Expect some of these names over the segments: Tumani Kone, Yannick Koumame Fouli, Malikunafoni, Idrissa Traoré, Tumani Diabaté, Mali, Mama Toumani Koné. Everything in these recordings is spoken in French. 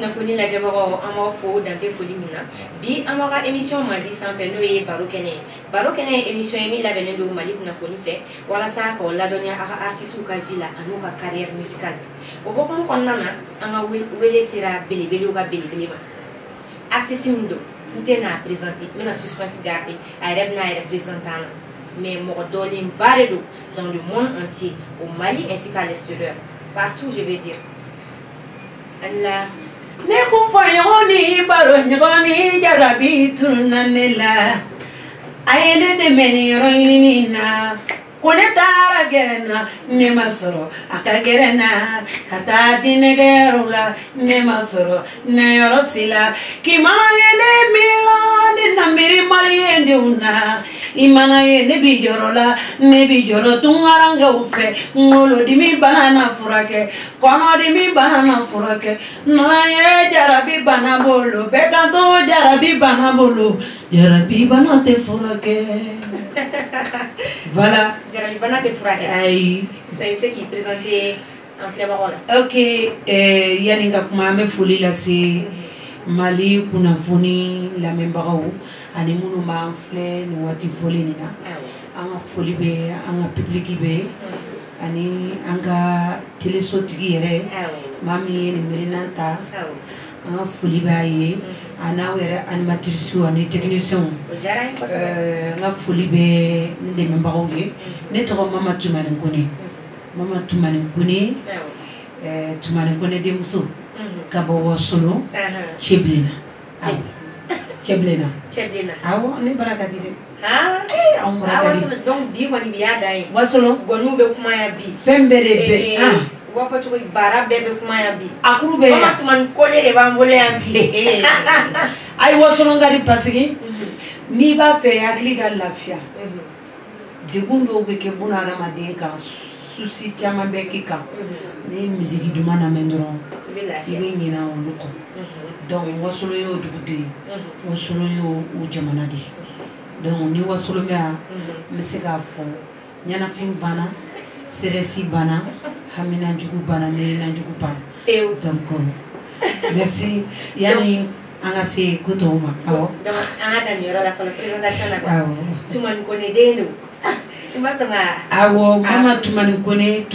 Malikunafoni la jamoro amorfo dante folimina bi amara émission Mali sans faire noyer barokene émission mi la benen do Malikunafoni fait wala sa ko la donya artiste ka villa anou ka carrière musicale o ko mon konna na anga wele sera belebele ka belebele ma artiste mindo ntena présenter mena suspense gapi arab na représentant mais mordolim baredo dans le monde entier au Mali ainsi qu'à l'extérieur partout je vais dire Allah nekufayoni baronyoni jarabitunanela ayele demeni roinina kunetara gerena nemasoro akagerena katadine gerula nemasoro neyorosila kimayele milani namiri maliyende una imana yende bijorola ne bijoro tungaranga ufe ngolo dimi banana furake kono dimi banana furake naye jarabi banabolo bekanto jarabi banabolo jarabi banate furake voilà. C'est ça qui est présenté en flammarole. Ok, Yannick Koumame Fouli, là c'est Malikunafoni, la même barreau. Anemoun m'a enflé, nous avons volé. On a folie, on a publié, on a télé-sauté, mamie, Mérinanta, on a folie, ana wera animatrice ani technicien nga fuli be nde mbaroge ne to mama tumane ngone tumane ngone de muso kabo wasolo cheblena awo ne baraka dide ha eh on baraka dide donc bi woni biada yi wasolo gonu be kuma ya bi fembere be ah wa fatu bara bebe kuma ya bi akuru be mama tumane kole de bambole ya bi ay wasono ngari pasigi ni ba fe akli gal lafia de gundo be ke bunana madenka susi chama be ke ka ni musique du mana mendron ibe ni na onuko donc wasono yo dubudi wasono yo u jamanadi donc ni wasono mea mesega fo nyana fin bana seresi bana hamina jugu bana merina jugu bana donc merci yani Anga si kutoma. Awo. Anga daniora la fala presentation na. Awo. Tumani kone deno. Imasanga. Awo. Mama tumani kone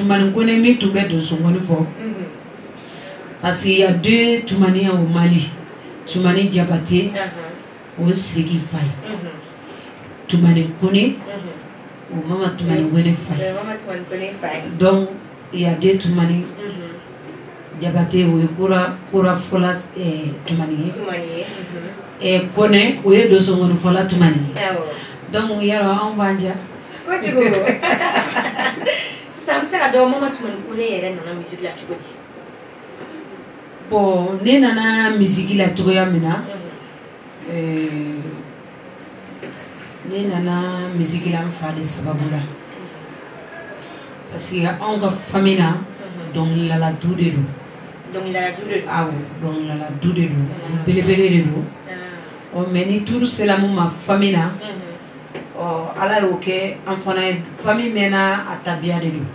mi tumbe dosongoni fo. Parce qu'il y a deux tumani au Mali. Tumani diabaté. Ou sliki fai. Tumani kone. Ou mama tumani kone fai. Donc il y a deux tumani. Diabaté ou kura folas et tumanié et connaît ou est de son nom folas tumanié donc hier on va dire quoi tu veux ça me sert à dormir maman tumanié connaît elle nana musique la tu connais bon né nana musique la tu connais maintenant né nana musique la me fait des sababula parce qu'il y a encore famille là donc il a la douleur de nous on mène tout cela ma famille à la ok enfant famille mena à tabia de nous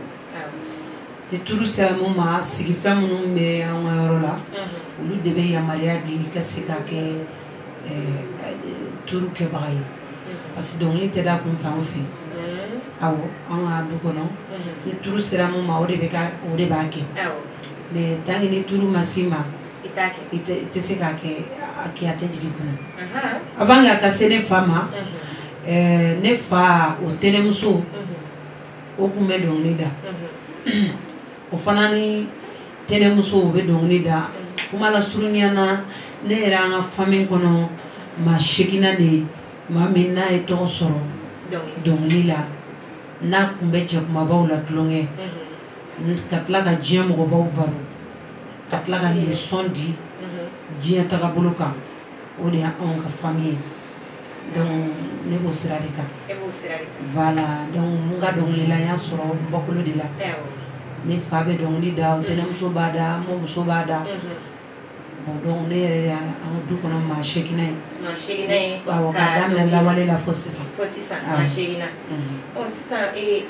et tout cela ma si qui fait mon mais en là ou le début à Maria dit que c'est que tout que pareil parce que donc il était là comme femme fille ah on a du bon tout cela ma au débat mais tant que les tours massima, ils se qui attendent du avant la casse des femmes, ne fa au télémusso, au coumé d'onglida, au fanani télémusso au bé d'onglida, comme la struniana, ne rang famille kono, ma chekina de, ma mina et ton soro, d'onglila, n'a coumé chop ma bau la clongue. Katla ka diya mɔgɔ baw baro ka tila ka leçon di diɲɛ tagabolo kan o de y'anw ka famille donc ne b'o sira de kan voilà donc n ka dɔnkilila n y'a sɔrɔ n bɔkolo de la ne fa bɛ dɔnkili da o tɛnɛmuso b'a da n mɔmuso b'a da bon donc ne yɛrɛ de y'an ka du kɔnɔ maa seeginna ye awɔ k'a daminɛ lawale la fo sisan maa seeginna ɔ sisan e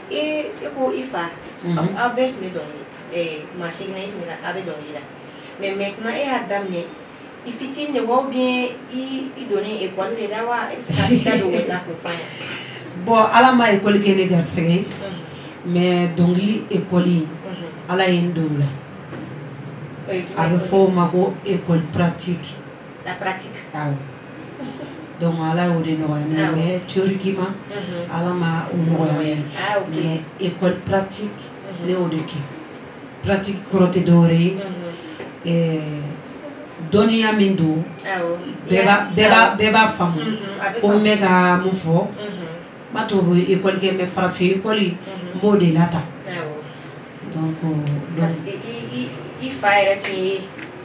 ko i fa. Abe me donne, ma chérie, abe donne là. Mais maintenant, il y a d'amener. Il faut-il ne voir bien, il donner école, il d'avoir extraction de la confiance. Bon, à la ma école qui est négacée, mais donc l'école, à la endoula. Avec forme école pratique. La pratique. Ah oui. Donc là où les noirs, mais théoriquement, à la ma où noirs, mais école pratique, les où de qui. Pratique crotte dorée. Donia Mendo, Beba Famu, Omega Mufo, Matobo, école Game Frafi, Poli, Modelata. Donc, il fallait que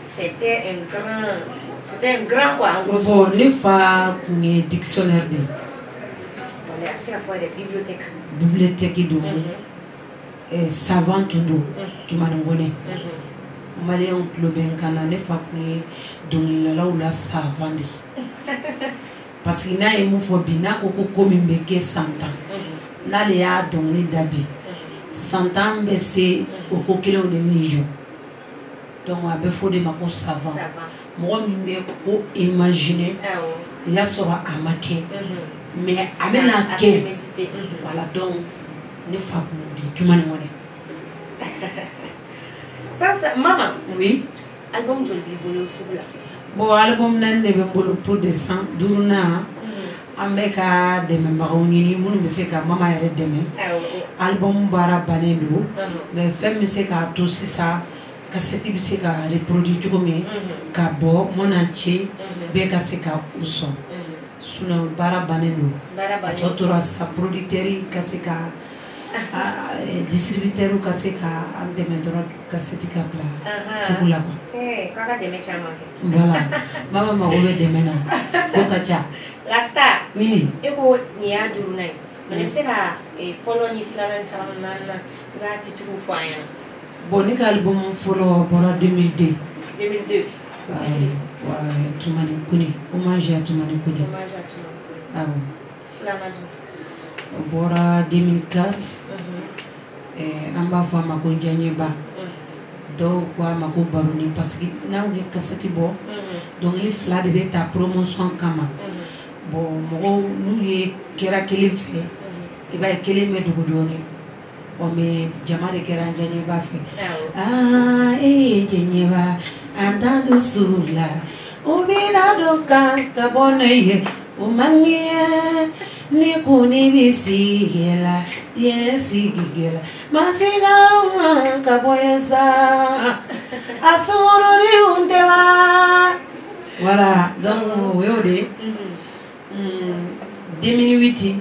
c'était un grand quoi. Bon, les femmes qui sont dictionnaires. On est absent à faire des bibliothèques. Bibliothèques et d'eau. Et savant tout d'eau. Tu m'as donné. Malé on club en canane fakuni donc là où la savane parce qu'il n'a ému fobina koko komimbeke santan n'a les a donné d'abi santan mais c'est au coquille on est milieu donc on a besoin de ma peau savant moi mimbe ko imaginer ya sera amaké mais amena ké voilà donc ne fakuni tu m'as demandé. Ça, maman, oui. Album de Bibolo Soubla. Bon, album n'a pas de Bibolo pour descendre. Dourna, Ameka de Maronini, Moun Messeka, Mama et Deme. Album Barabanello, mais Femme Messeka, tout ça, Cassette Messeka, reproduit comme Cabo, Monanche, Beka Seka, Ousson. Souno Barabanello, Barabanello, sa producterie, Casseka. Distributeur ou casseka en demandant cassette capla sous la main. Eh, quand on demande voilà, maman m'a ouvert des mains. Okacha. La star. Oui. Et quoi, n'y a du rien. On ne sait pas. Et follow ni flan ça nana. Va t'y trouver fine. Bonique album follow pour 2002. 2002. Ouais, tu m'as connu. Hommage à tu m'as connu. Hommage à tu. Ah bon. Flanage. Bora 2004 en bas fois ma conjointe bas donc quoi ma co baronnie parce que là on est cassette bon donc les flats devaient ta promotion comment bon moi nous y qu'est-ce qu'elle fait et ben qu'elle met du goudron on met jamais qu'elle a jamais pas fait ah et jamais pas entendre sur la on met la doka cabonnier on manie Nikuni bisigela, yesigela, masigala kaboyesa, asoro de untewa. Voilà, donc oui oui. 2008,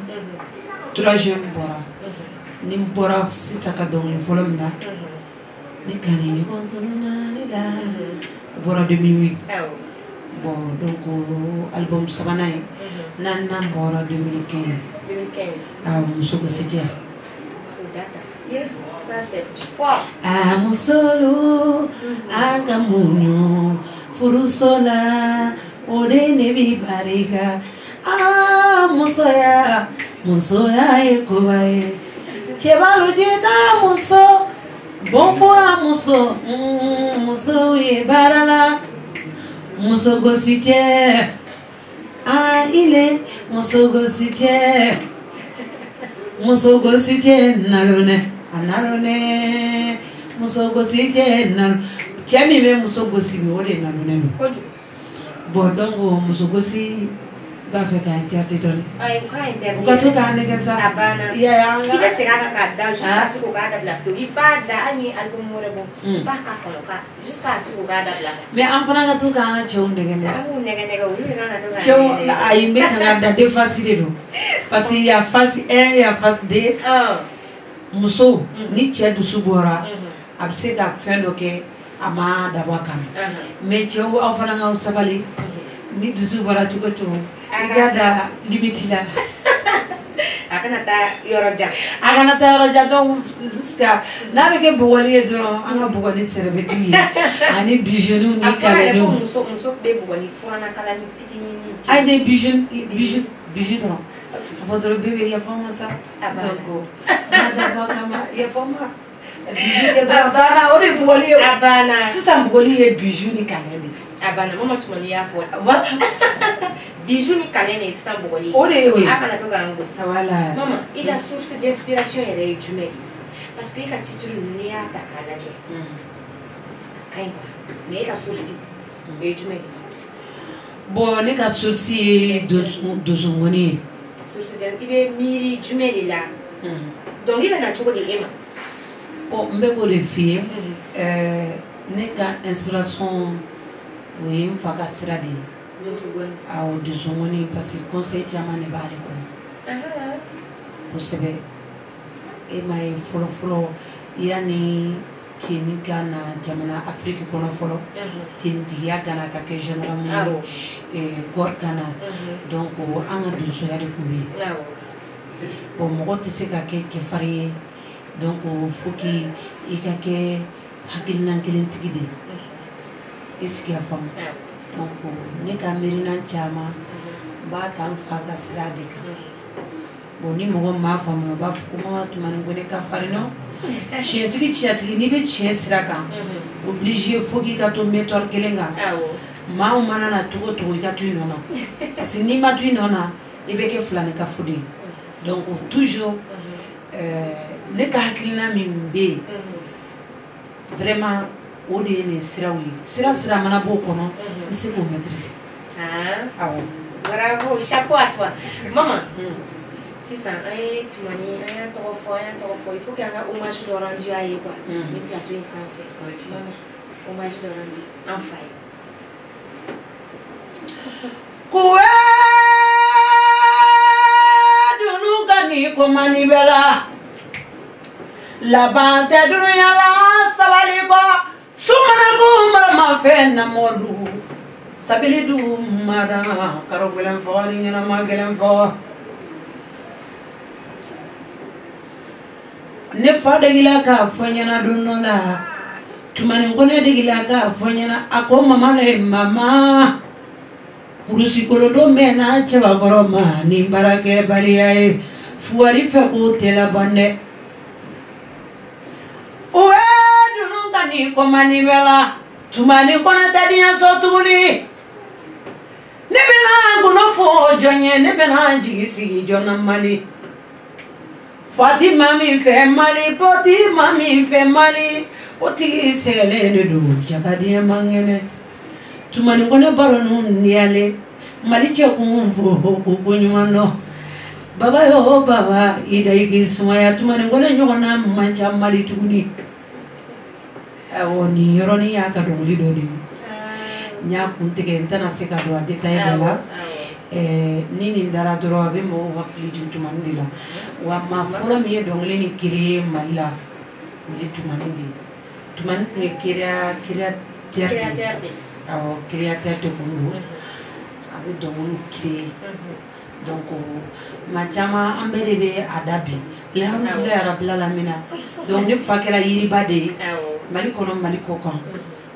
troisième bora. Nimbora si ça cadre le volume là. Nikani ni kontuna ni la. Bora 2008. Bon donc album Sabanay. Nana Bora 2015. 2015. Ah, Mousso Bossidia. Yeah, ça c'est fort. Ah, Moussolo, Akamunyo, Furusola, Odenebi Barika. Ah, Moussoya, Moussoya Ekobaye. Chebalo Jeta Mousso, Bonfoura Mousso, Mousso Yebarala, Mousso Bossidia. Ah, il est Mousso Gossitier, Nalone, Analone, Mousso Gossitier, Nal. Tiens, mais Mousso Gossitier, Nalone. Bon, donc, Mousso Gossitier, va faire un théâtre. Pourquoi tu as un négocié ça? Il y a un gars qui a un gars qui ni dusu bara tuko tu igada limiti la akana ta yoroja donc jusqu'à na beke bogoli edron anga bogoli servetui ani bijonu ni kaleno muso be bogoli furana kala ni fitini ni ai des bijou votre bébé il y a vraiment ça donc madame kama il y a vraiment Bijou ni kalene sans boli. Maman, il a source d'inspiration et les jumelles. Parce que quand tu ne l'as pas calé, mais il a source les jumelles. Bon, il a source de son monnaie. Source d'un qui est mille jumelles là. Donc il a toujours des émans. Bon, mais pour les filles, n'est qu'un inspiration, oui, on va casser la vie. Ah, de son monnaie parce que le conseil diamant n'est pas réglé. Vous savez, et ma follow yani qui n'est qu'un diamant africain qu'on a follow, tindia gana quelque généralement et gorgana donc on a du soya de couper. Bon, moi tu sais qu'à faire donc faut qu'il y a quelque hakil n'angilent qui dit est-ce qu'il y a femme donc ne kamerina chama ba tamfaka siradika boni mogo mafa mo ba fukuma tumango ne kafarino chiatiki ni be chesraka obligé foki kato metor kelenga ma umana na tuko tuko ikatu inona si ni matu inona ibeke flane kafudi donc toujours ne kahakilina mimbe vraiment Odene sirawi, sira mana boko non, mais c'est pour maîtriser. Ah oui. Bravo, chapeau à toi, maman. C'est ça, tu m'as dit, il faut qu'il y ait un hommage de rendu à Yéba. Il faut qu'il y ait un hommage de rendu en faille. Koué, de nous gagner comme Anibela. La bande de Yala, ça va les voir. Sumanagu marama fena modu, sabilidu mara karogulam fo ni na magelam fo. Ne fada gilaka fanya na dunona, tumanengone de gilaka fanya na ako mama le mama. Kurusi korodo mena chewa koroma ni barake bariye, fuari fe utela bande. Komani bela, tumani kona tadi asotuni. Nebena gunofo jonye, nebena jigisi jona Mali. Fatima mi fe Mali, Fatima mi fe Mali. Oti sele ndu jakadi mangene. Tumani kona baronu niale, Mali chekumvu kunyano. Baba yo baba, idaiki sumaya tumani kona nyona mancha Mali tuguni. Oni yoroni ya kadongli dodi, nyakunte kenta na seka doa detail bela, ni nindara doroa bemo wakili jutumani la, wama fula miye dongli ni kiri malila, uli tumani ni kira terdi, au kira terdi kumbu, abu donglu kiri, donko machama ambelebe adabi, leha mula ya rabla la mina, donko fakela iribade. Mali kono Mali kokan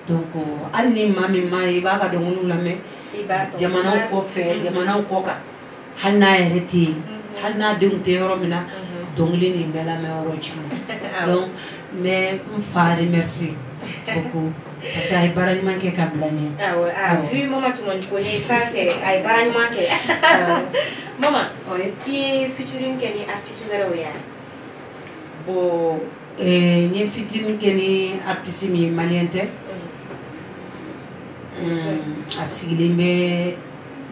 donc ani mami mai ba ka dongulu lame jamana ko fe jamana ko ka hanna ereti hanna dum te yoromina dongli ni bela me orochi donc mais m'fare merci beaucoup parce que ay barani manke ka blani ah vu maman tu m'en connais ça c'est ay barani manke maman qui featuring quel artiste meroya bo ni fitini keni artiste mi maliente asigile me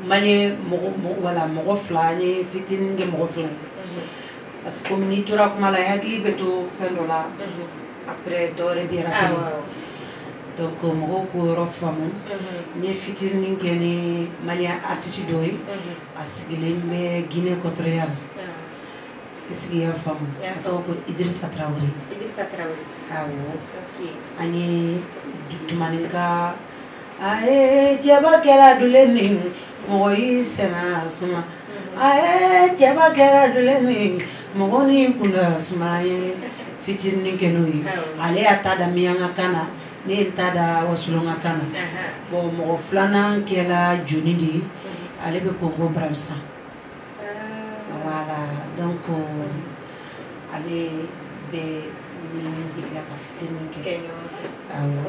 malien mogo wala mogo flani fitini ke mogo flani parce que comme ni tura kuma la hagli beto fendola après dore bira donc mogo ko rofamun ni fitini keni malien artiste doy asigile me Guinée Contrôle qu'est-ce qu'il y a femme attends Idrissa Traoré ah oui ani du maninga ae jaba kera duleni moi sema suma ae jaba kera duleni moni kuna suma ye fitini kenoi ale atada mianga kana ne atada wasulonga kana bo mo flana kela junidi ale be Congo Brazza voilà donc allez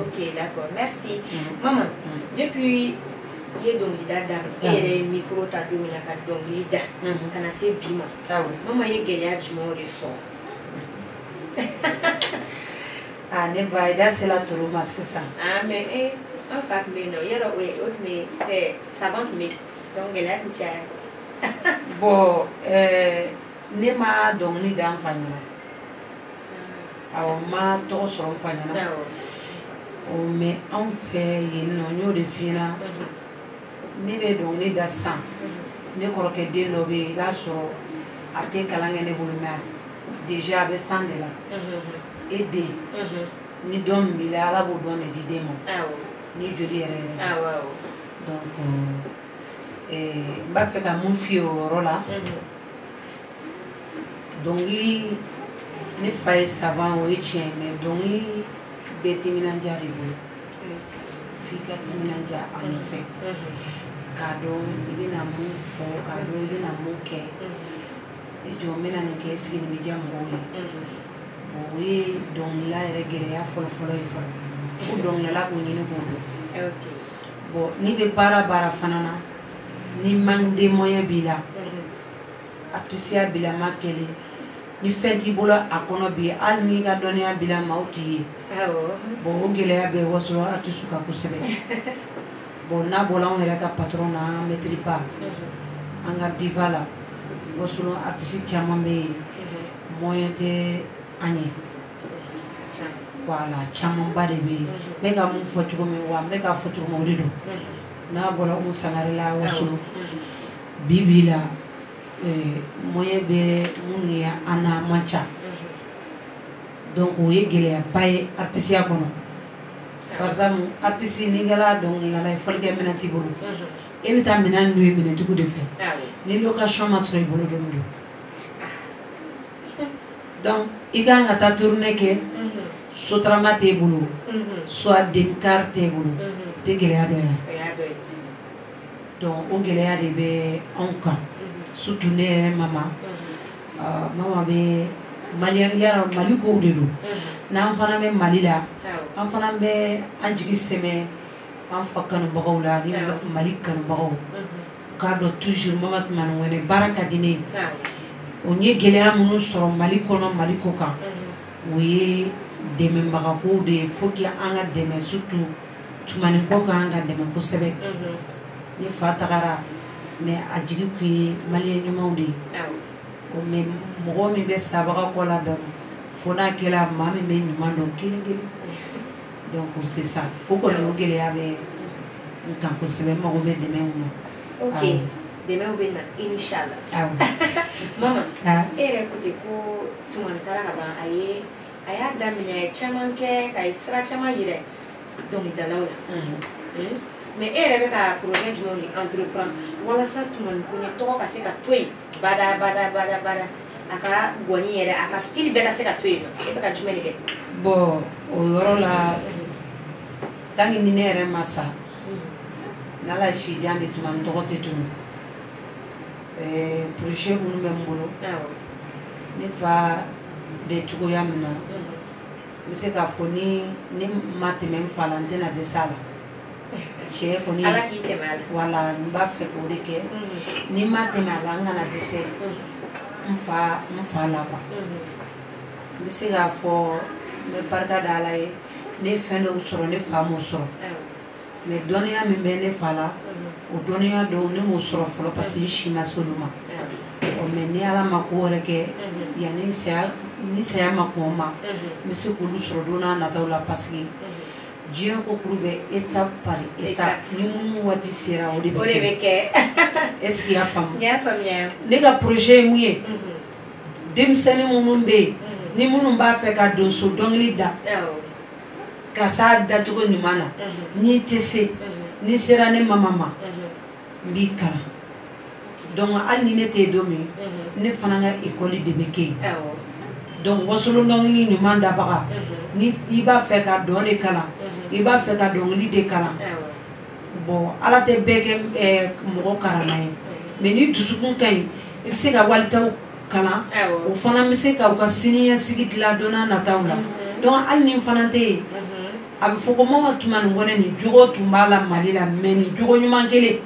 Ok, d'accord, merci. Maman, depuis il y a donc les micro tableaux mais la donc l'ida quand on s'est bima maman il y a gagné du monde ressort ah ne va pas c'est la tourma c'est ça ah mais eh en fait mais non il y a d'autres mais c'est savant mais donc elle a dit bon ne ma donc l'ida en fanana ah ma tour sur en fanana mais en fait il n'y a de fina Nibé donc ni d'assan, ne croquez des lobby, va sur athée calangue et boulmère. Déjà avec Sandela, aidé, ni d'homme, il a la boudonne et du démon, ni du rire. Donc, et m'a fait qu'à mon fils au rola. Donc, lui, ne faille savant au échec, mais donc, lui, bêtis minandia ribou. Fika timinandia en effet. Cadeau, il vient à mon fort, cadeau, il vient à mon quai. Et je me mets à une caisse qui me dit à mon boy. Oui, donc là, il regrette à fol. Donc là, on y ne peut pas. Bon, ni de bara fanana, ni manque de moyens bila. Apprécier bila ma keli. Ni fait du boulot à Konobi, al ni ga donner à bila ma outillé. Bon, au gelé à bewa sur la tête sous capousser. Bon, na bola on est là que patron a maîtrisé pas. On a divala. Bon, sur l'artiste qui a mangé, moyen de année. Voilà, qui a mangé des bébés. Mais quand on fait tout comme moi, mais quand on fait tout comme moi, na bola on s'engage là, bon sur bibi là, moyen de monia ana mancha. Donc on est gelé à payer artiste à quoi non? Par exemple, artiste nigala donc la la folge amena tibolo. Évite amena nuit amena tout de fait. Ni location masure bolo domido. Donc, iga ngata tourne ke, soit ramate bolo, soit demkar te bolo, te geleado ya. Donc, on geleado be onka. Surtout ne maman, maman be Mali yara Mali ko udedo. Na enfana be Mali la. Enfana be anjigi seme enfaka no bago la ni Mali kan bago. Kado toujours mamat manuene baraka dine. Onye gelea munu soro Mali kono Mali koka. Oye deme magako de foki anga deme sutu tumani koka anga deme kusebe. Ni fatagara me anjigi kui Mali ni maude. Omi mogo mi be sabaka kola dano. Fona kela mami me ni mando kili kili. Donc c'est ça. Pourquoi nous gêner avec un campus c'est même mauvais demain ou non. Ok. Demain ou bien Inch'Allah. Ah oui. Maman. Ah. Et écoutez quoi tout mon talent là-bas aïe aïe d'amener chaman que aïe sera chaman hier donc il donne là. Mais elle avait qu'à projet du monde entreprendre. Voilà ça tout mon connaît toi parce que toi bada bada bada bada aka goni hier aka style bela c'est que toi et pas du mal que bon aujourd'hui là tangi nini massa nala shidian de tu m'as droité tout projet nous même boulot ne va de trouver amna monsieur Gafoni ne mate même falante na de sala chez Gafoni voilà nous va faire pour que ne mate malanga na de sala on fait là quoi monsieur Gafo me parga dalai ne fende usoro ne famu usoro me donia mi bene fala o donia do ne musoro fala pasi shima soluma o me ne ala makore ke yani sia ni sia makoma monsieur kulu usoro dona na taula pasi Dieu ko proube étape par étape ni mu wati sera o debeke est-ce qu'il y a famu ya famia ne ga projet muye demsene mumumbe ni munu ba fe ka doso dongli da ka sa da to ni mana ni tese ni sera ne mama mbika donc alni ne te domi ne fananga école de beke donc wasulu ndongi ni manda baka ni iba fe ka doni kala iba fe ka dongli de kala bon ala te beke mo ko karana mais ni tusukun kai ibse ka walta kalan o fana mi se ka u ka siniya sigi dilan donna nataw la donc al nim fana te a bɛ fɔ ko mama tuma nin kɔnɔ nin jogo tun b'a la Mali la mais nin jogo ɲuman kelen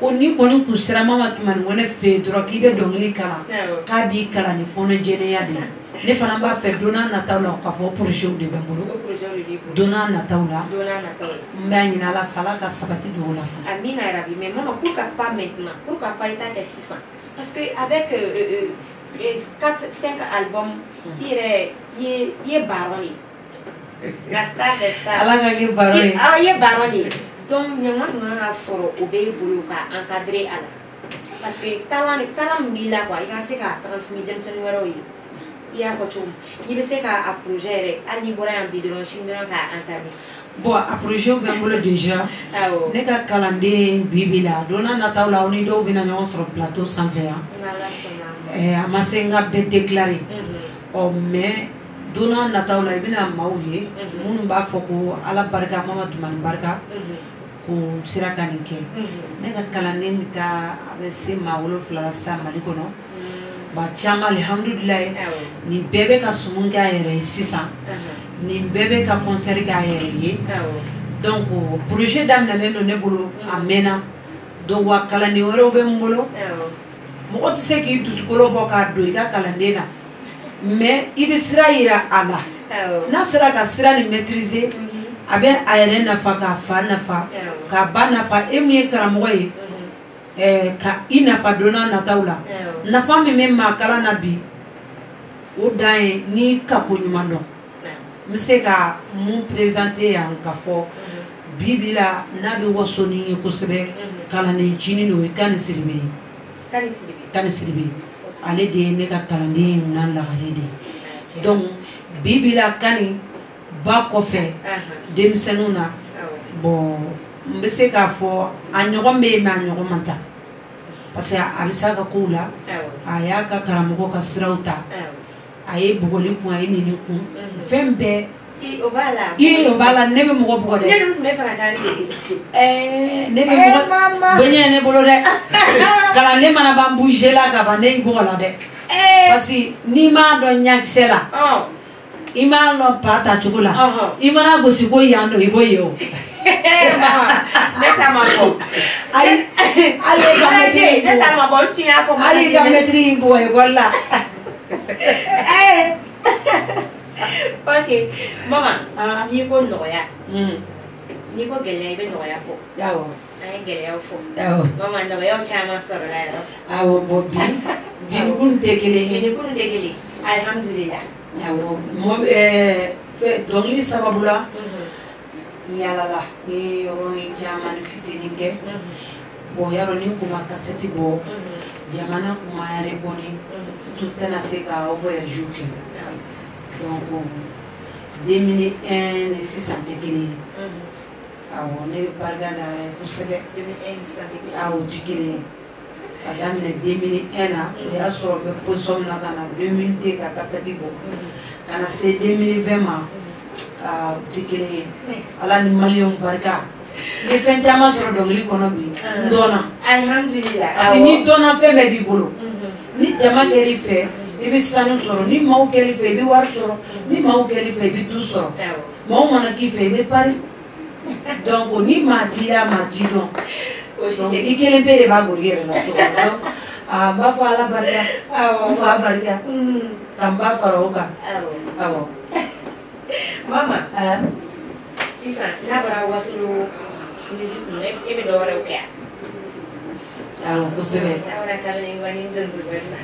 ko ni kɔni kun sera mama tuma nin kɔnɔ fɛ dɔrɔn k'i bɛ dɔnkili kalan k'a b'i kalan nin kɔnɔ jɛnɛya de la. Ne fana b'a fɛ donna nataw la k'a fɔ projet de bɛ n bolo donna nataw la n b'a ɲini Ala fɛ Ala ka sabati don o la fana. Amina Rabi, mais maman pourquoi pas maintenant, pourquoi pas il t'a fait 600 parce que avec les 4-5 albums il est baronné. La star des stars. Ala ka kɛ baron ye. Ah, il est baronné. Donc ɲama ɲama ka sɔrɔ o bɛ bolo ka encadrer Ala parce que talent min b'i la quoi, il ka se ka transmettre denmisɛnnin wɛrɛw ye. Il y a un projet bon, un projet déjà. Nous avons calendrier Bibila. Nous avons un plateau sans verre. Nous avons déclaré. Mais nous avons un Bachama alhamdulillah ni bébé ka sumunga yere 600 ni bébé ka concert ga yere donc projet dam na leno ne bolo amena do wa kala ni woro be mbolo mo ko ti se ki tusukolo boka do ga kala ndena mais ibisra ira ala na sera ka sira ni maîtriser avec ayere na fa ka fa na fa ka ba na fa emni karamoye ka inafa donna nataula na femme même ma kala na bi o dae ni kaponyuma no mse ka mu présenter en kafo bibila na be wasoni kusebe kala ne jini no kan sirbe ale de ne ka kala ne na la garede donc bibila kani ba ko fe demsenuna bon mse ka fo anyogo me anyogo manta parce que Abisaka Kula, Ayaka Karamoka Srauta, Aye Bogolikun, Aye Ninikun, Fembe, Obala, never more body. Never more, when you enable that. Karanemana Bambujela, Gabane Golade. Pasi, Nima don Yaksela. Oh, Iman no Pata Chula. Imana Busiboya no Iboyo. Ok, maman, il faut noyer. Il faut gagner, il faut noyer. Maman, noyer, on tient ma soeur là. Ah, Bobby, vous ne dégueulez. Alhamdulillah. Ah, moi, fait donc les sababula. Yalala, ni oroni jaman fitininge. Bo yaroni kuma kaseti bo. Jamana kuma yare boni. Toute na seka ovo ya juke. Donc 2001 600 kg. Awo ne parga na kusebe 2001 600 kg. Awo tikile. Adam ne 2001 na ya so be posom na kana 2000 ka kaseti bo. Kana se 2020 ma. Ah, tikele ala ni malion barka ni fenta masoro dogli kono bi ndona alhamdulillah asini dona fe be bibolo ni jama keri fe ibi sanu soro ni mau keri fe bi war soro ni mau keri fe bi tu soro mau mana ki fe be pari donc oni matira matidon donc ikele bere ba goriere la soro ah ba fa ala barka ah fa barka tamba faroka ah Maman, c'est ça. N'abra waslo musique non, est-ce que me doire au cœur? Alors, vous savez. N'abra calme ingwani dozubana.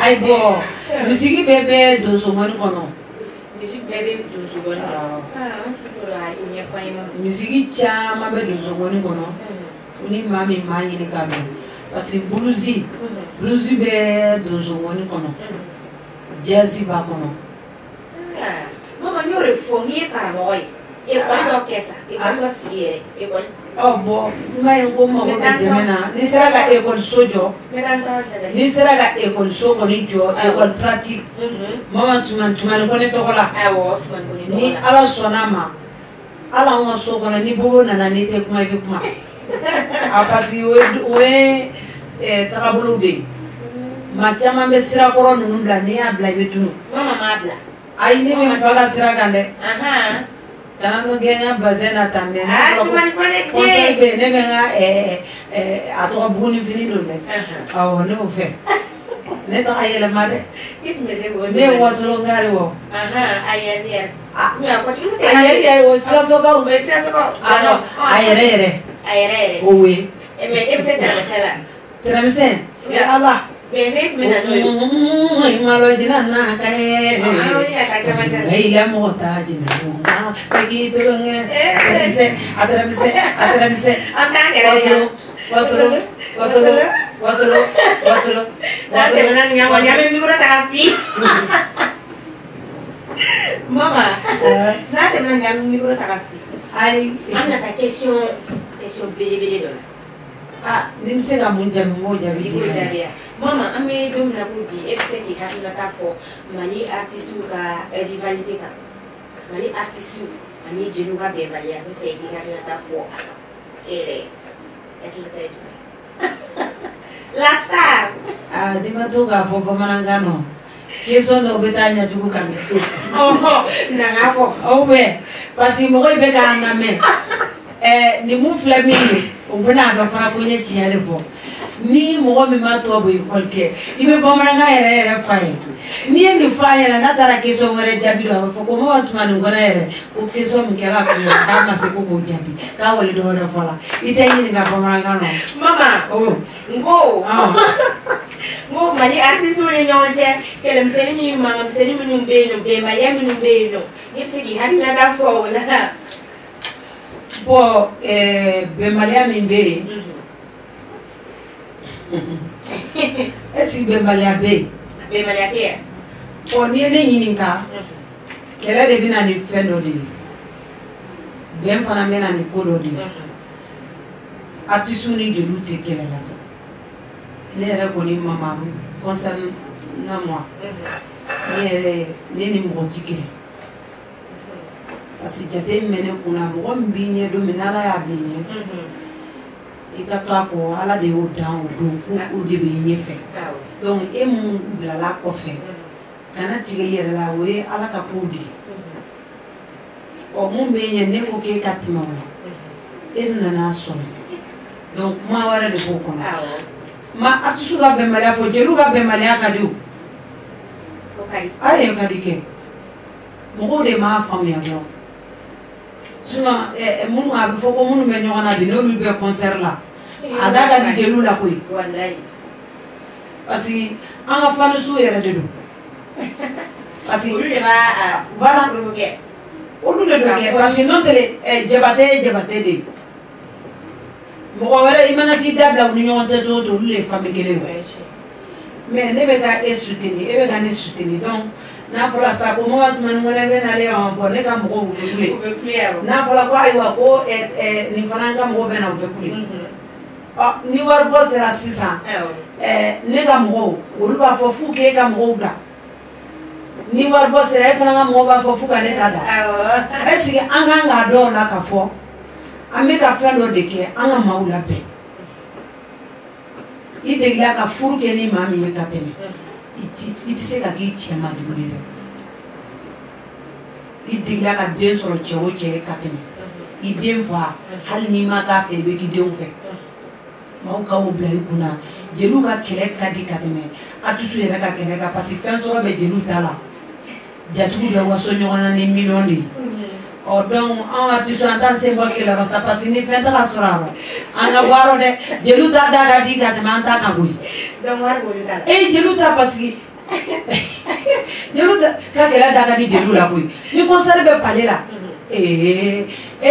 Aïe bon, musique bébé dozubana kono. Musique bébé dozubana. Ah, on se trouve à une fois une. Musique chama bébé dozubana kono. Funi mami mani ne kabe. Parce que bluesy bébé dozubana kono. Jazzy ba kono. Maman, nous reformions Caramoy. Et quand l'orchestre, et quand l'orchestre, et quand. Oh bon, nous avons un moment de demain. Nous serons à l'école Sojo. Nous serons à l'école Sojo, l'école pratique. Maman, tu m'as donné ton rôle. Ni à la Sonama, à la Monsogo, ni Bobo, n'anani, t'es comme avec moi. Ah, parce que oui, Taraboulou B. Ma chama me sirakoro nunubla nea bla betu. Mama mabla. Aini me mfala sirakande. Aha. Kana mugenya bazena tamene. Ah, tu mani kone kde. Onse be ne benga atro bruni fini donne. Aha. Awo ne ofe. Ne to ayele mare. Itmele wone. Ne wasolo ngari wo. Aha, ayele. Ah, me afoti mute. Ayele wo siasoka umbe siasoka. Ah no, ayere. Ayere. Oui. Mais c'est la scène. Oui, Allah. Mais c'est maintenant. Il m'a dit là, il a monté. Il a monté. Ah, je ne sais pas si Maman, je suis venu à Boudi, Mali artiste rivalité. Mali artiste, je suis venu à Boudi, je suis venu à Boudi. La star. Ah, Ni Bon, Bembalia Mimbe. Est-ce que Bembalia Bé? Bembalia Bé. Bon, il y a des Nininka. Quelle est la vie dans les fins d'aujourd'hui? Bien, il faut la mettre dans les cours d'aujourd'hui. A tout souligné de l'outil qu'elle a là-bas. Les reconnus, maman, concernant moi. Les numéros tickets. Parce que j'ai mené pour la bonne bignée dominale à bignée. Et quand tu as pour aller de haut dans le ou de bignée fait. Donc, et mon blala coffre. Quand tu es là, où est à la capoudi. Au mon bignée n'est aucun catimon. Et nous n'en sommes. Donc, moi, voilà le bon. Ma atsuga bemala faut que l'on va bemala à cadeau. Allez, on va dire. Mon de ma famille. Sinon, il faut que nous venions à des concerts là. Adaka dit que nous la couille. Parce que on a fait le sourire de nous. Parce que voilà. On nous le doit. Parce que non, j'ai batté. Mon voilà, il m'a dit d'abord nous avons fait tout les familles. Mais ne veut pas être soutenu, ne veut pas être soutenu. Donc na fola sa ko mo wat man mo le ben ale on bon e kam ko wule na fola ko ay wa ko ni fana kam ko ben on be kule ah ni war bo se la 600 ne kam ko wulu ba fo fu ke kam ko da ni war bo se la fana kam ko ba fo fu ka ne ta da e si anga nga do na ka fo ame ka fa do de ke anga maula be ite la ka furu ke ni mami e ka teme Il disait que il tient ma douleur. Il dit qu'il a deux sur le tiro qui est catémé. Il vient voir. Halima a fait le qui dit on fait. Maouka ou blaïkouna. Djelouka kelek kadi catémé. A tout suite avec quelqu'un parce que fin sur le bébé djelouka là. Djatou le wassoyon en année million. Or donc on a tous entendu ces mots que la rosa passe ni fin de la soirée. On a voir on est djelouka d'agadi catémé en tant qu'aboui. Et Jeluta parce que Jeluta quand elle a d'accord Jelula oui, nous pensons de parler là. Et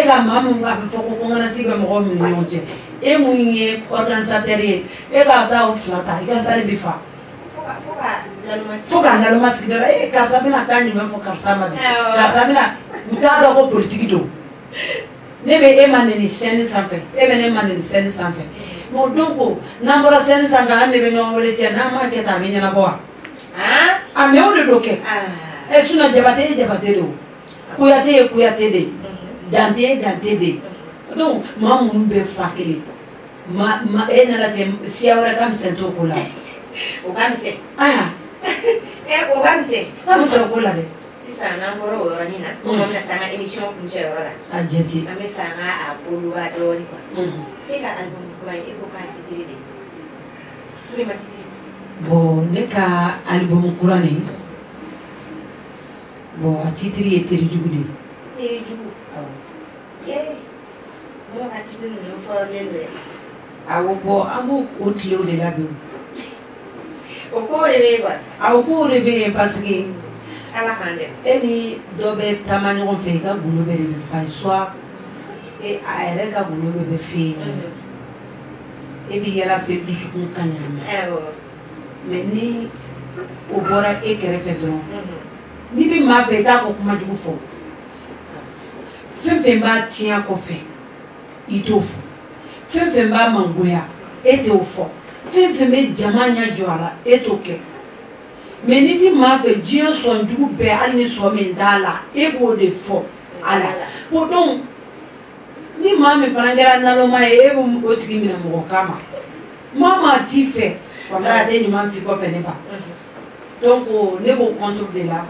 la maman a fait beaucoup qu'on a tiré mon homme millionier. Et mon organisateur et la dame flata, il a salé bifa. Faut qu'on a le masque de la et Casamina quand il me faut Casamina, vous t'as d'abord politique d'eau. Ne me émaner ni scène sans fait, émaner ni scène sans fait. Mon donko, n'importe quel sangat ne veut nous voler tiens, n'importe quel ami n'a pas. Ah, mais on le doke. Et si on débattait d'eau, couillater de, danter de. Donc, moi mon bébé frappé, ma elle n'a pas si elle aurait comme centaure là. Obamse. Ah. Eh Obamse. Tamu sokola be. Si sana mboro orani na. Obamse sana emission kunje orala. Ajeti. Ame fanga abuluwa doni kwa. Eka album kwa eko kazi zile de. Kule matiti. Bon neka album kurani. Bon atitri eteri jugude. Eteri jugu. Ah. Yeah. Bon atitri no for lendo. Awobo ambo otlo de labu. Au cours de bébé parce que à la hande. Elle est d'obé tamani on fait qu'un boulot bébé fait soir et à elle qu'un boulot bébé fait et puis elle a fait du soupçon canyama. Mais ni au bord et qu'elle fait donc ni bien ma fait ta pour comment tu fais. Fais ma tiens qu'on fait il te faut. Fais ma mangoya et te offre. Fais fermer Jamania Joala est ok. Mais ni dit ma fait Dieu son du père ni son mendala et beau de faux. Ala. Pour donc ni ma me frangera naloma et vous autres qui me mokama. Maman t'y fait. Voilà des numéros fico fait n'est pas. Donc ne vous contrôlez là.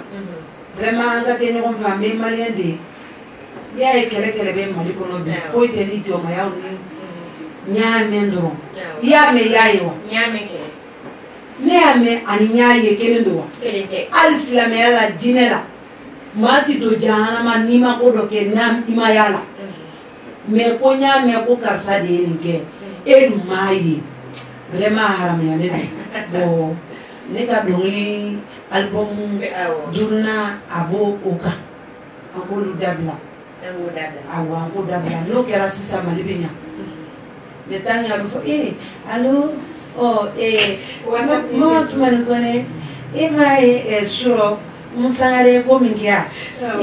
Vraiment quand t'es né on va même malien des. Il y a quelqu'un bien malikonobi. Faut être ni du maya ni. Nyamendo. Yame yayo. Nyameke. Nyame anyaye kelendo. Keleke. Alislameala jinela. Mati dojana manima odoke nam imayala. Me konya me kokasa de nke. Edmayi. Vraiment haram ya nene. Bo neka dongli album durna abo oka. Angolu dabla. Angolu dabla. Awa angolu dabla. No kera sisa malibenya. Le temps il a fait allô oh eh maman tu m'as donné il m'a sur musangare komikia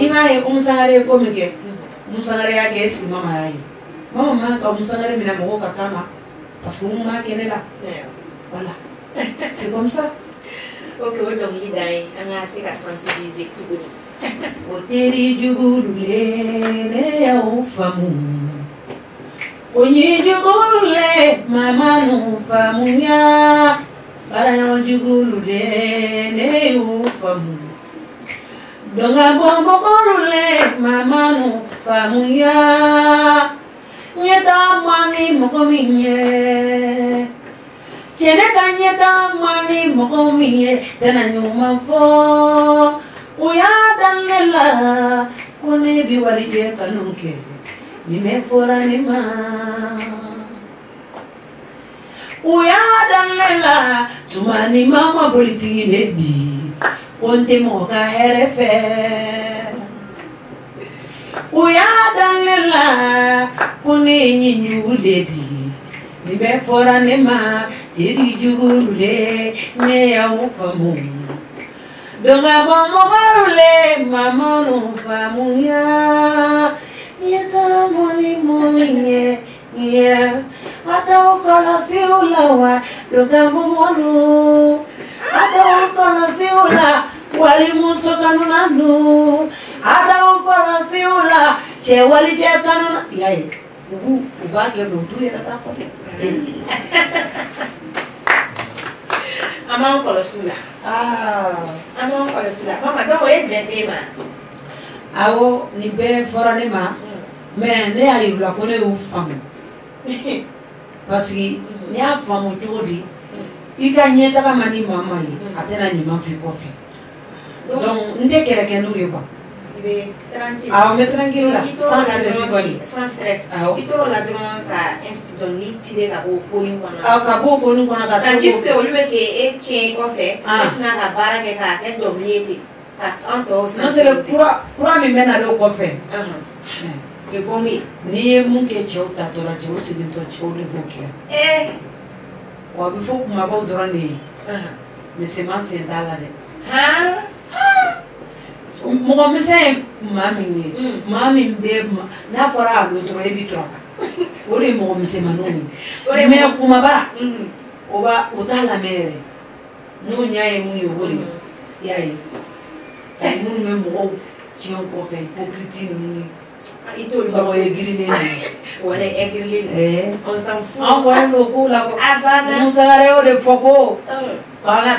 il m'a musangare komikia musangare ya kesi mama yai mama ka musangare mina moko kakama parce que mama kene là voilà c'est comme ça ok on donne l'idée on a assez qu'à sensibiliser tout le monde au terri du gouloule ne au famou Onyijugulule mama nufamunya baranyojugulule ne ufamu Donga bombogulule mama nufamunya Nyeta mani mokominye Cheneka nyeta mani mokominye Tena nyuma fo Uyadalela Kone biwarije kanunke Nimefuranima Uyadalela Tumani mama buliti inedi Konte moka herefe Uyadalela Kone nyinyu dedi Nimefuranima Tiri jugurule Neya ufamu Donga bomo garule Mama nufamu ya Yeta moni mominye, yeah. Ata ukala siulawa, doga mumonu. Ata ukala siula, wali muso kanunanu. Ata ukala siula, che wali che kanuna. Yai, uba ke mtu yera tafoni. Ama ukala siula. Ah, ama ukala siula. Mama kama yeye mfema. Awo ni be foranema. Mais ne a eu la connaître aux femmes. Parce que les femmes aujourd'hui, ils gagnent ta maman et maman. Attends, ils m'ont fait coffre. Donc, on ne qu'elle gagne nous et pas. Ah, on est tranquille là, sans stress. Sans stress. Ah, on est là devant qu'un inspecteur tire la peau pour nous. Ah, la peau pour nous qu'on a. Tandis que au lieu que tiens coffre, c'est na la barre que qu'elle domine. Non, c'est le courant mais mène à le coffre. Et pour moi, ni mon que tu as tout là, tu as aussi des trucs au niveau qui est. Quoi, il faut que ma boue donne. Mais c'est ma c'est d'aller. Mon monsieur, mamie, bébé, n'a pas à l'autre et vite. Où est mon monsieur Manoumi? Mais au Kumaba, on va au tal la mer. Nous n'y a eu mon yoboli. Y a eu. Et nous même au qui ont profité pour critiquer nous. On s'en fout. On voit le coup là. On s'en fout. Maman,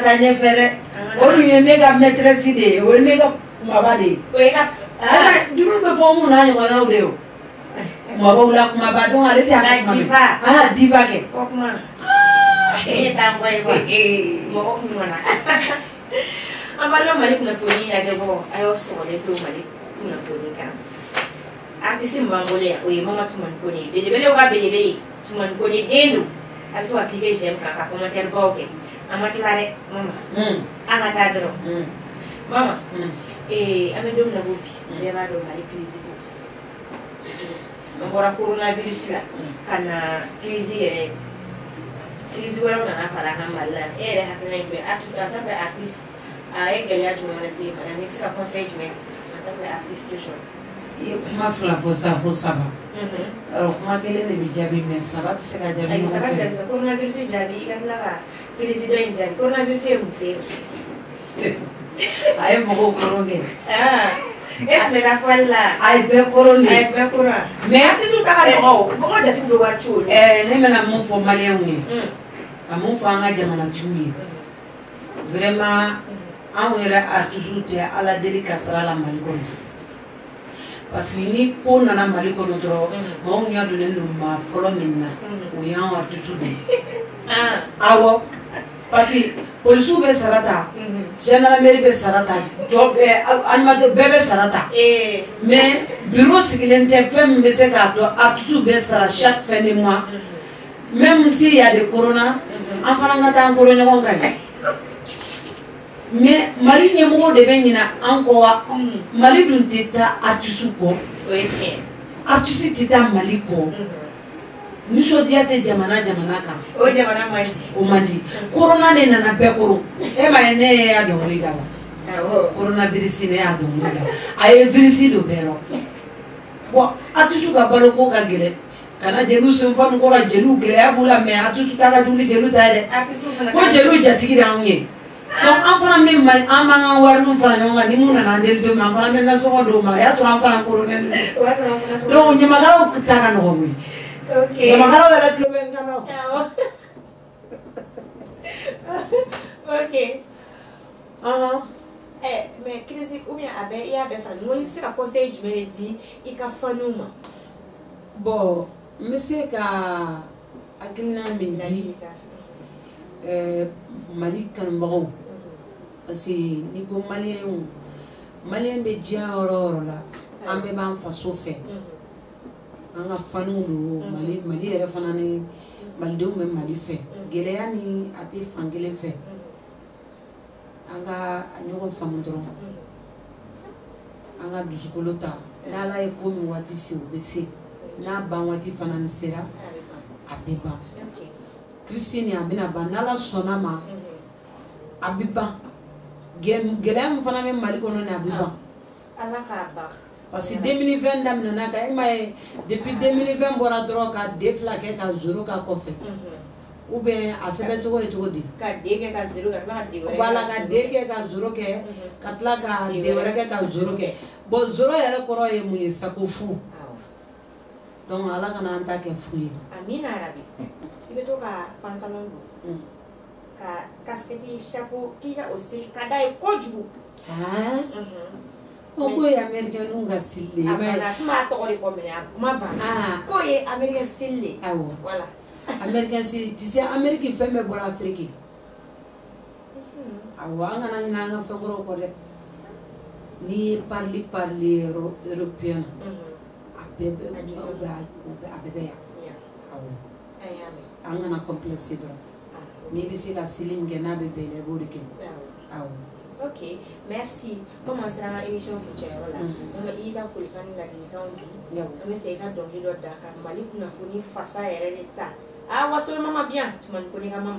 et à mes deux n'avons plus, les malades on voit la coronavirus là, quand la crise est voilà on a fait la mal là, et les hackers qui artistes, en tant qu'artiste, avec les gens qui m'ont laissé, on a laissé la conseil du maître, en tant qu'artiste toujours. Et comment faire la fausse ça va? Alors comment qu'elle est devenue diabète mais ça va, c'est la diabète. Ça va, le coronavirus est diabète, qu'est-ce là va? Crise doit être diabète, coronavirus est musée. Ah, il faut coroner. Ah, et mais la fois là, il peut coroner. Il peut coroner. Mais à qui sont carrés au? Comment j'ai tout le wachu? Eh, les mêmes mots sont malais ou ni? À mon frère, j'ai mal à tuer. Vraiment, on est là à toujours dire à la délicatesse à la Malikunafoni. Parce qu'il n'y pour la Malikunafoni trop, mais on y a donné nos ma follow maintenant. On y a un toujours dit. Ah, ouais. Parce que pour le souper salata, généralement il est salata, job animateur bébé salata. Mais bureau c'est qu'il intervient mais c'est quand à souper salata chaque fin de mois. Même s'il y a des corona, en France on a un corona qu'on gagne. Mais Mali n'y a pas de bien encore. Mali d'une tête à tu souper. À tu sais tête à Mali quoi. Nous sommes déjà diamana quand. Oh diamana mandi. Oh mandi. Corona n'est nana pas coro. Eh mais n'est à dongoli d'abord. Ah Corona virus n'est à dongoli d'abord. Aïe virus de béro. Bon, à tout ce que baloko kagere. Kana jelu semfan kora jelu gere abula mais à tout ce que t'as donné jelu d'ailleurs. À tout ce que. Bon jelu jatigi d'anguier. Donc enfant même mal, amang awar nous enfant yonga ni muna nandel deux enfant même nasoka deux mal. Ya tu enfant corona. Donc on y magalo kutaka no gomui. Okay. Okay. Eh, mais critique ou bien abe, il y a des femmes. Moi, c'est la conseil du mélodie. Il y a fanuma. Bon, monsieur ka akina mindi. Malikanbaro. Parce que ni go malien, malien be dia ororo la. Ambe ba mfa sofe. Anga fanu do Mali era fanani Malido me Mali fe geleani ati fangelen fe anga anyogo famundron anga dusukolota nala ekomi wati se obese na banwati fanani sera abiba Christine abina banala sonama abiba geleani fanani Mali kono na abiba alaka ba. Parce que 2020 depuis 2020 on a droit à des flaques à zéro à coffre ou bien à se mettre au étourdi voilà à des que à zéro que quatre là à des vracs à zéro que bon zéro est le corps et mon saco fou donc Allah qu'on a un tas de fruits amin arabi il veut dire pantalon casquette chapeau qui a aussi cadavre coach Pourquoi les Américains n'ont pas stylé? Ah, pourquoi les Américains stylé? Ah oui. Voilà. Américains stylé. Tu sais, Américains font mes bons Africains. Ah oui, on a un fond gros correct. Ni parler européen. Abébé. Ah oui. Ah oui. On a un complexe donc. Ni bisi la silim gena bébé les bourgeois. Ah oui. Ok, merci. Comment ça va l'émission pour Tchèque là? On va y aller pour les candidats qui ont dit. On va faire un don de l'autre Dakar. Malikunafoni face à l'État. Ah, ouais, seulement maman bien. Tu m'en connais maman.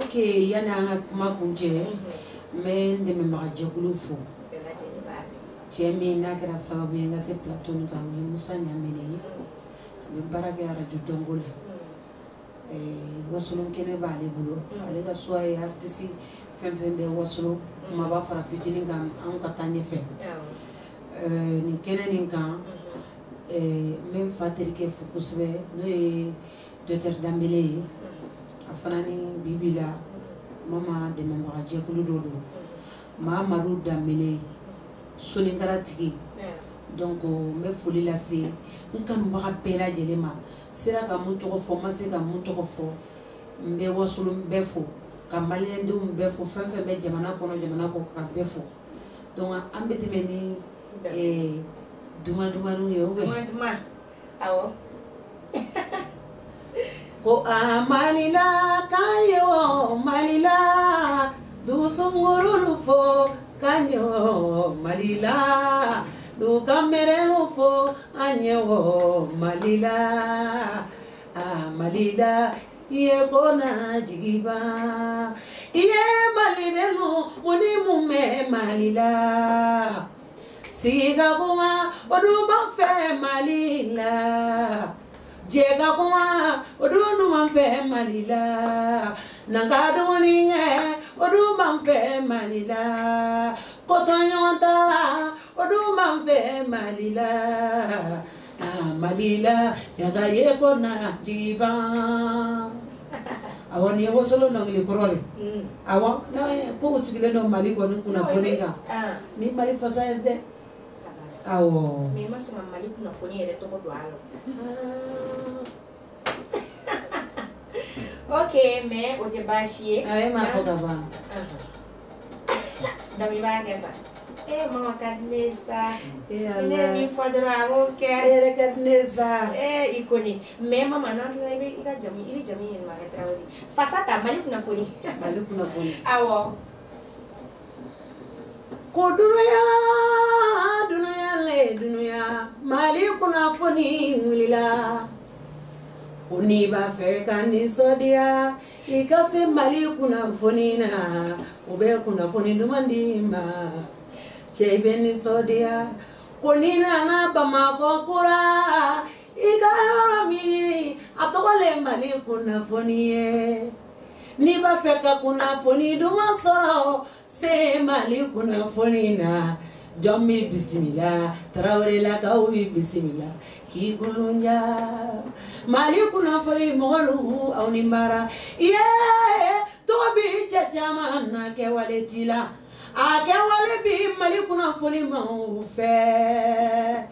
Ok, il y en a un comment pour Tchèque, mais de mes mariages goulou fou. Tchèque mais n'a que la saveur bien assez platonique. On est Moussa Niamélé. On est barré à Radio Dongole. Wasolon kene ba ale bolo ale ka soye artiste fem be wasolo ma ba fara fitini ngam an ka tanye fe ni kene ninka même fateri ke fukuswe no e docteur Dambélé afanani bibila mama de memora jekulu dodo ma maru damele solengaratiki donc me foli la c'est on kan mbara pela jelema sera ka mutoko fo ma se ka mutoko fo mbe wasulu mbe fo ka malende mbe fo fenfe be jamana ko ka be fo donc ambetemeni e duma duma no yobe duma duma awo ko amalila kayo malila dusunguru fo kanyo malila do kamerelo fo anyo malila amalila yekona jigiba iye malinelo muni mume malila siga kuma oduba fe malila Jega kuma odu manfe malila nangadu ninge odu manfe malila kotonyantala odu manfe malila malila yaga yebona jiba awoni wosolo nangile korole awa na pogo tsigile no Malikunafoni ga ni mari fasayes de awo mema soma Malikunafoni ere toko doalo. Ok, mais au débat chier. Ah, ma faute d'abord. Dans les bains, eh, maman, cadnez ça. Eh, il faut de la roque. Eh, cadnez ça. Eh, il connaît. Mais maman, il a jamais, il m'a rétravé. Face à ta Malikunafoni. Malikunafoni. Ah, ouais. Kodunoya, dunoya, Malikunafoni, mulila. Uniba fekani sodia ikase Malikunafoni na Malikunafoni dumandima chebeni sodia konina na bamakokura ikarami atokole Malikunafoni ye niba fekakunafoni dumasoro se Malikunafoni na Jommi bisimila Traoré la kawi bisimila kigulunya Malikunafoni mogolu aunimara ye tobi chachamana ke waletila ake wale bi Malikunafoni maufe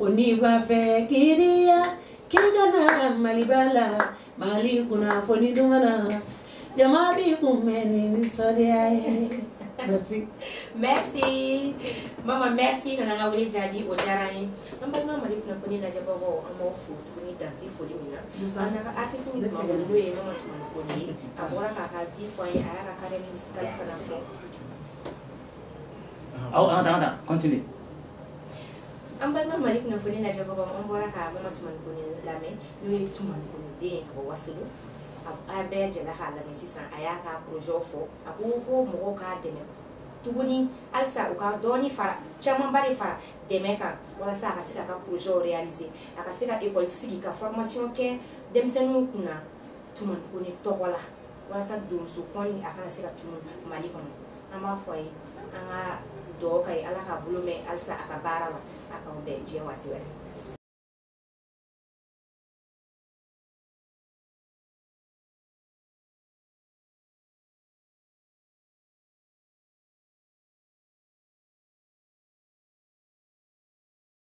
oniba fe kiria kigana malibala Malikunafoni dungana jamabi kumeni nisoriae. Merci. Merci. Maman, merci. Nana a oublié Jadi Ojarani. Maman, Malikunafoni n'a jamais eu un mot fou. Tout ni d'anti folie mina. Nana a artiste mina. Nous et maman tu m'as connu. Abora kaka vie foyer. Ara kaka des musicales fanafon. Oh, attends, continue. Maman, Malikunafoni n'a jamais eu un abora kaka maman tu m'as connu. L'amé, nous et tu m'as connu. Dès qu'on voit solo. A bɛ jɛla k'a lamɛn sisan a y'a ka projet fɔ a ko mɔgɔw k'a dɛmɛ tuguni halisa u ka dɔɔni fara camanba de fara dɛmɛ kan walasa a ka se ka projet réaliser a ka se ka école sigi ka formation kɛ denmisɛnninw kunna Tumanikoni tɔgɔ la walasa donso kɔni a kana se ka tunu Mali kɔnɔ an b'a fɔ a ye an ka dɔw ka ye ala ka bolo mɛn halisa a ka baara la a k'aw bɛn diɲɛ waati wɛrɛ.